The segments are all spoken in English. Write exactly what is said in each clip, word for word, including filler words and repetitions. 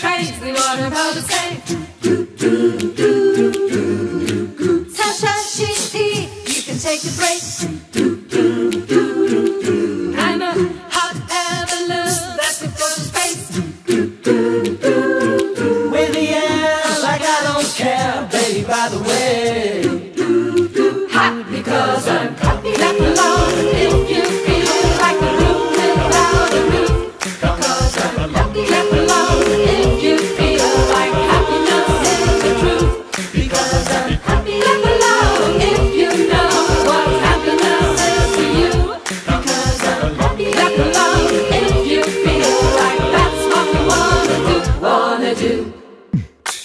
crazy, what I'm about to say. Tasha, she's here, you can take a break. I'm a hot air balloon that could go to space. With the air, like I don't care, baby, by the way. Hot because I'm hot, clap along if you feel like a room without a roof. Because I'm hot, clap along if you feel like happiness is the truth. Because I'm hot, clap along if you know what happiness is to you. Because I'm hot, clap along if you feel like that's what you wanna do, wanna do.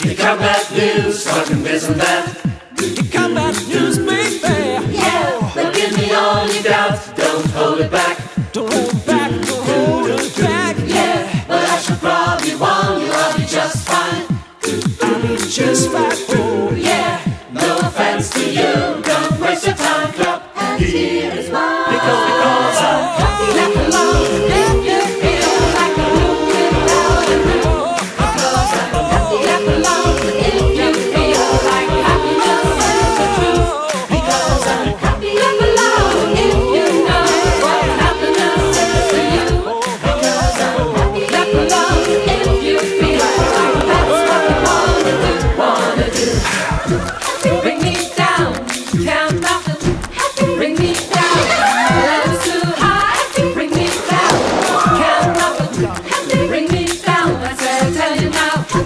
You come back news, talking this and that. You come back news, baby. Yeah, but give me all you got. Don't hold it back. Don't hold it back, don't hold it back. Yeah, but I should probably warn you, I'll be just fine. I'll be just fine, oh yeah. No offense to you, don't waste your time, club. And here is why. Because, because I'm happy, clap along if you feel like a room without a roof. Because I'm happy, clap along if you feel like happiness is the truth. Because I'm happy, clap along if you know what happiness is to you. Because I'm happy, clap along if you feel like that's what you wanna do, wanna do. Bring me down, count nothing. Bring me down, love is too high. Bring me down, count nothing. Bring me down, I said, tell you now.